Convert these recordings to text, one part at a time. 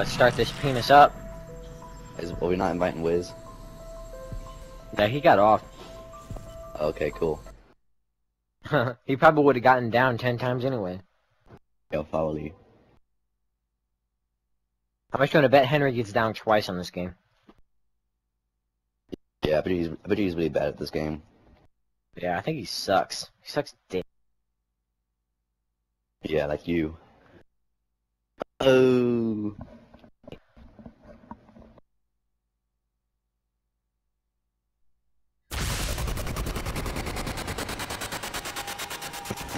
Let's start this penis up. Well, we're not inviting Wiz. Yeah, he got off. Okay, cool. He probably would have gotten down 10 times anyway. Yo, Foley. How much do you want to bet Henry gets down twice on this game? Yeah, I bet he's really bad at this game. Yeah, I think he sucks. He sucks dick. Yeah, like you. Oh.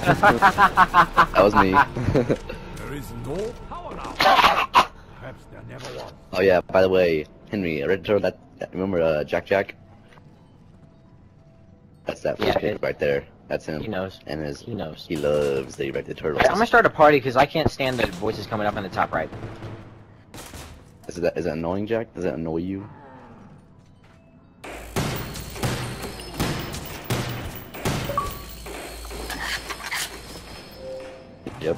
That was me. There is no power now. Perhaps there never was. Oh yeah, by the way, Henry, remember Jack? That's that fish kid right there. That's him. He knows. And he knows. He loves the erected turtles. I'm gonna start a party because I can't stand the voices coming up on the top right. Is that annoying, Jack? Does that annoy you? Yep.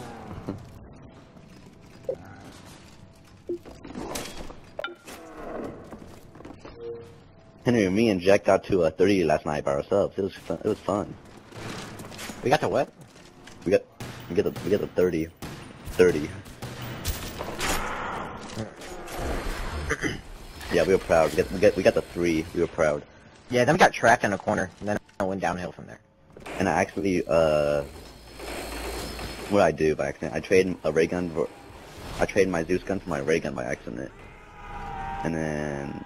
Henry, me and Jack got to 30 last night by ourselves. It was fun. We got to what? We got to 30. 30. Yeah, we were proud. We got the 3. We were proud. Yeah, then we got trapped in a corner, and then I went downhill from there. And I actually what I do by accident? I traded my Zeus gun for my ray gun by accident, and then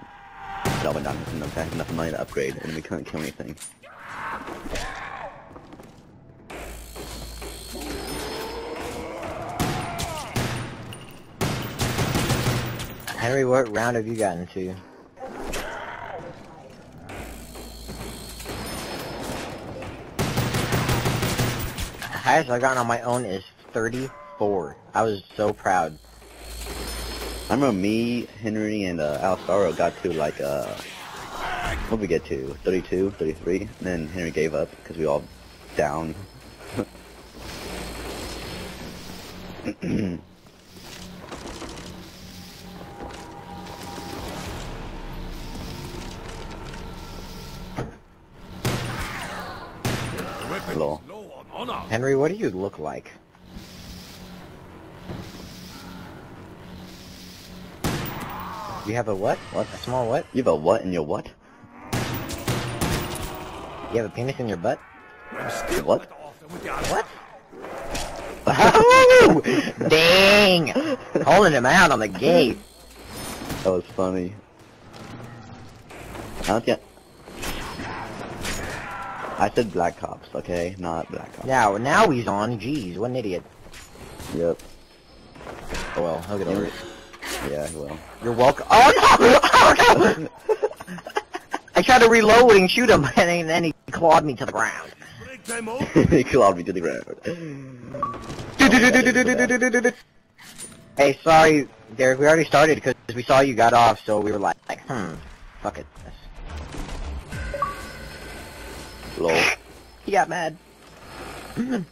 I went down and I had enough money to upgrade, and we couldn't kill anything. Henry, what round have you gotten to? The highest I've gotten on my own is 34. I was so proud. I remember me, Henry, and Alstaro got to like, what did we get to? 32, 33? And then Henry gave up because we all down. Hello. Henry, what do you look like? You have a what? What? A small what? You have a what in your what? You have a penis in your butt? What? What? Oh! Dang! Holding him out on the gate. That was funny. I said Black Ops, okay? Not Black Ops. Now he's on. Jeez, what an idiot. Yep. Oh well, he'll get over it. Yeah, he will. You're welcome. Oh no! Oh no! I tried to reload and shoot him, and then he clawed me to the ground. He clawed me to the ground. Hey, sorry, Derek, we already started because we saw you got off, so we were like, fuck it. Lol. He got mad. I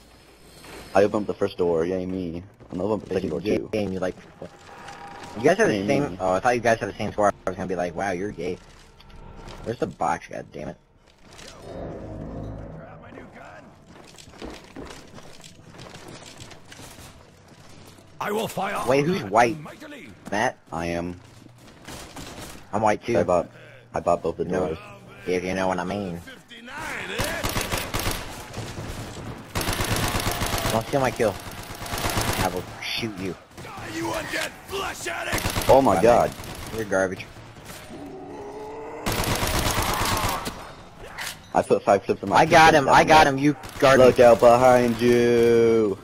opened up the first door, yay me. I opened up the second door too. You like, what? You guys have the same. Oh, I thought you guys had the same score. I was gonna be like, wow, you're gay. Where's the box? God damn it. Grab my new gun. I will fire. Wait, who's white? Matt. I am. I'm white too. I bought both the doors. If you know what I mean. Don't steal my kill. I will shoot you. You undead flesh addict! Oh my god. You're garbage. I put 5 clips in my. I got him, you garbage. Look out behind you.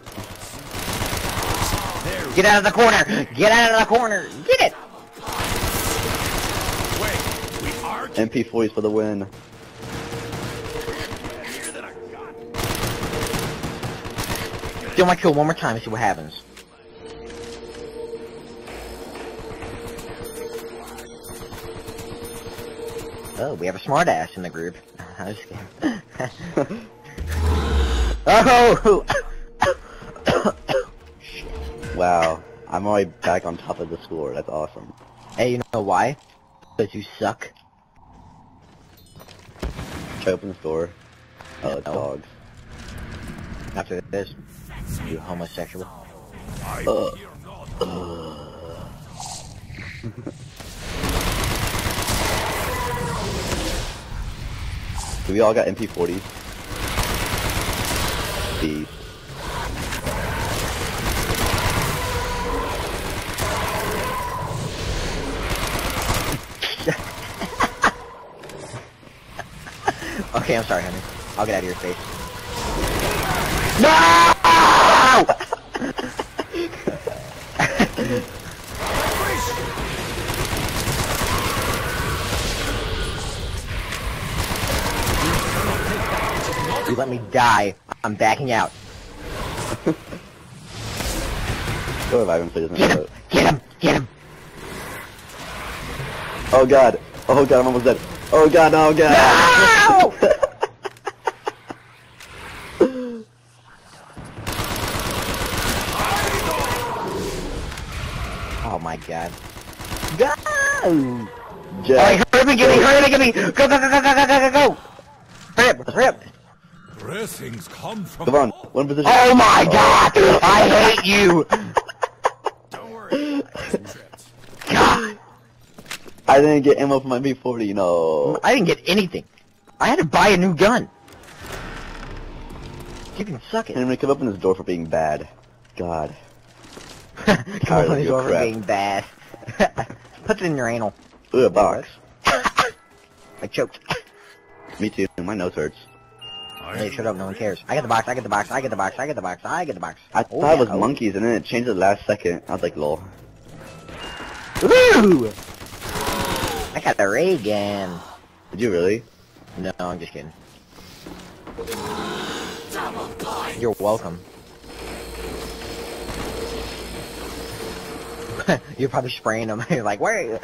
Get out of the corner! Get out of the corner! Get it! Wait, we are MP40s for the win. Steal my kill one more time and see what happens. Oh, we have a smart ass in the group. I was scared. Oh! Shit. Wow. I'm already back on top of the score. That's awesome. Hey, you know why? Because you suck. Try open the store. Oh, dogs. After this, you homosexual. We all got MP40s. Jeez. Okay, I'm sorry, honey. I'll get out of your face. No! You let me die. I'm backing out. Go revive him, please. Get him! Get him! Get him! Oh god! Oh god! I'm almost dead! Oh god! Oh god! No! Oh my god. Go! Alright, hurry up and get me! Hurry up and get me! Go, go, go, go, go, go, go, go! Hurry up! Hurry up! Blessings come from... Come on, one position. Oh my god! Oh. I hate you! Don't worry. God! I didn't get ammo for my B40, no. I didn't get anything. I had to buy a new gun. You can suck it. I'm gonna come up in this door for being bad. God. Come on, you're being bad. Put it in your anal. Ooh, a box. I choked. Me too. My nose hurts. Hey, shut up! No one cares. I get the box. I get the box. I get the box. I get the box. I get the box. I thought it was monkeys, and then it changed at the last second. I was like, lol. Woo! I got the ray gun. Did you really? No, I'm just kidding. You're welcome. You're probably spraying them. You're like, wait,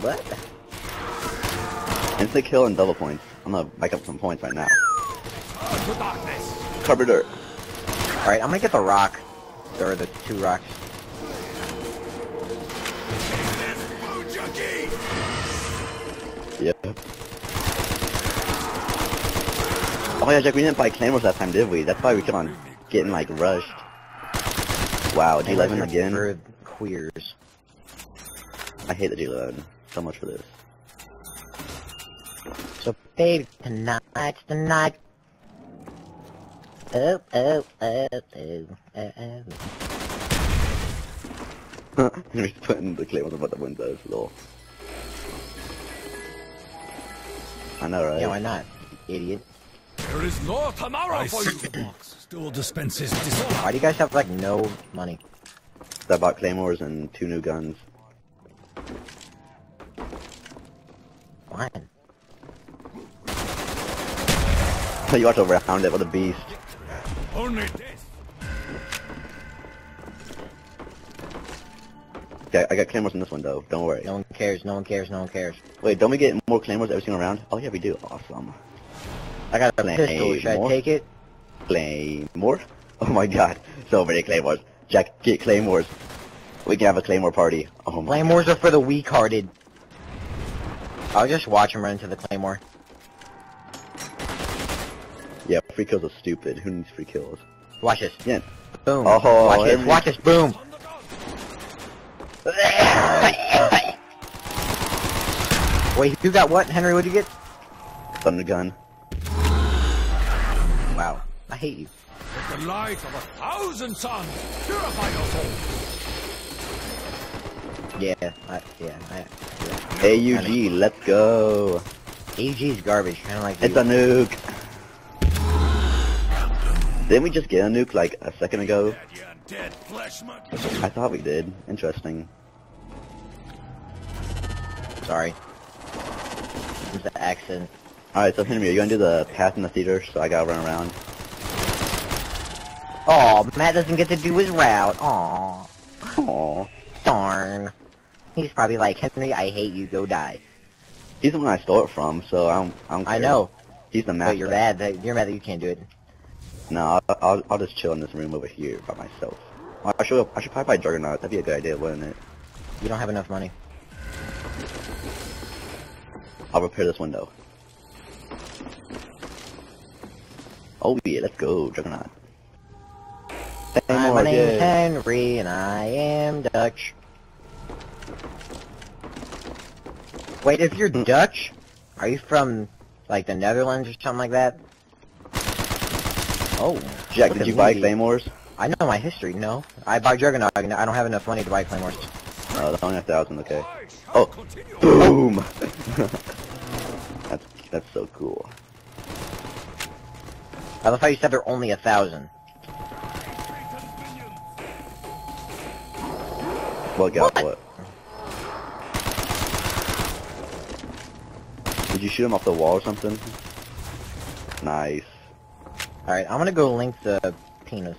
what? Instant kill and double points. I'm gonna back up some points right now. Cover dirt. Alright, I'm gonna get the rock. There are the two rocks. Yep. Oh yeah, Jack, we didn't buy claymores that time, did we? That's why we kept on getting like rushed. Wow, D11 again. Queers. I hate the D11. So much for this. So baby, tonight's the night. Oh. He's putting the claymores above the windows, lol. I know, right? Yeah, why not? Idiot. There is no tomorrow for you. The box still dispenses disorder. Why do you guys have, like, no money? I bought claymores and 2 new guns. Fine. You watch over a hound it with a beast. Only this. Okay, I got claymores in this one though, don't worry. No one cares, no one cares, no one cares. Wait, don't we get more claymores every single round? Oh yeah, we do. Awesome. I got a pistol, should I take it? Claymore? Oh my god, so many claymores. Jack, get claymores. We can have a claymore party. Oh my claymores god. Are for the weak-hearted. I'll just watch him run into the claymore. Yeah, free kills are stupid. Who needs free kills? Watch this. Yeah. Boom. Oh, watch this. Watch this. Boom. Wait, who got what? Henry, what'd you get? Thunder gun. Wow. I hate you. With the light of 1,000 suns, purify your soul. Yeah. AUG, let's go. AUG's garbage. Kind of like. It's a nuke. Didn't we just get a nuke like a second ago? I thought we did. Interesting. Sorry. It's an accident. Alright, so Henry, are you gonna do the path in the theater so I gotta run around? Aw, Matt doesn't get to do his route. Aw. Aw. Darn. He's probably like, Henry, I hate you, go die. He's the one I stole it from, so I don't care. I know. He's the master. But you're mad that you can't do it. No, I'll just chill in this room over here by myself. I should probably buy Juggernaut. That'd be a good idea, wouldn't it? You don't have enough money. I'll repair this window. Oh yeah, let's go, Juggernaut. Hi, my name is Henry, and I am Dutch. Wait, if you're Dutch, are you from, like, the Netherlands or something like that? Oh. Jack, did you buy Claymores? I know my history, no. I buy Juggernaut, I don't have enough money to buy Claymores. No, that's only 1,000, okay. Oh! Boom! That's so cool. I love how you said they're only 1,000. What got what? Did you shoot him off the wall or something? Nice. Alright, I'm gonna go link the penis.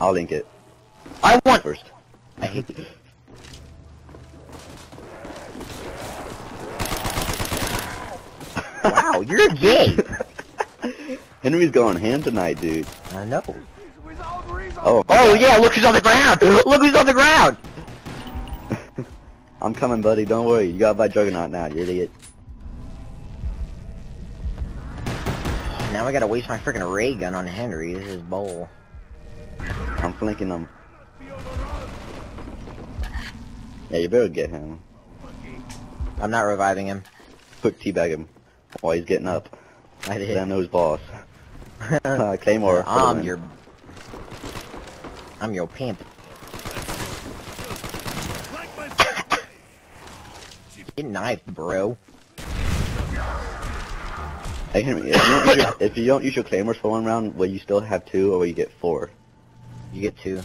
I'll link it. I won first. I hate you. Wow, you're gay! Henry's going ham tonight, dude. I know. Oh, oh yeah, look who's on the ground! Look who's on the ground! I'm coming, buddy, don't worry. You gotta buy Juggernaut now, you idiot. Now I gotta waste my freaking ray gun on Henry. This is bull. I'm flanking him. Yeah, you better get him. I'm not reviving him. Quick teabag him while he's getting up. I did. I know his boss. Claymore. I'm your pimp. Get knifed, bro. Hey Henry, if you don't use your claymores for one round, will you still have two, or will you get four? You get two.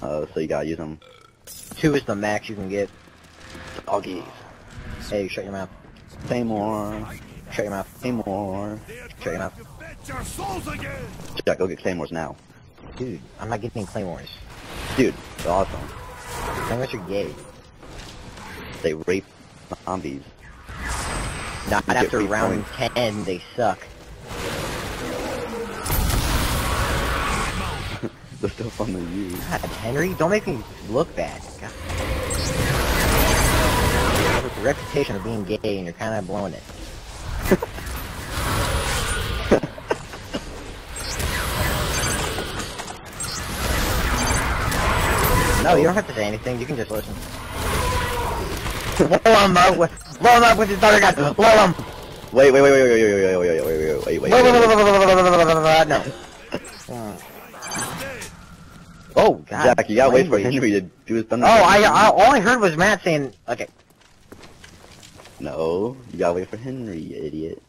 So you gotta use them. Two is the max you can get. Doggies. Hey, shut your mouth. Claymore. Shut your mouth. Claymore. Shut your mouth. Jack, go get claymores now. Dude, I'm not getting claymores. Dude, they're awesome. Claymores are gay. They rape zombies. Not after round 10, they suck. The stuff on the U. God, Henry, don't make me look bad. God. You have a reputation of being gay, and you're kind of blowing it. No, you don't have to say anything. You can just listen. Blow him up with, his daughter gun. Blow him. Wait. No. Oh God. Jack, you gotta wait for Henry to do his thunder. Oh, all I heard was Matt saying, okay. No, you gotta wait for Henry, you idiot.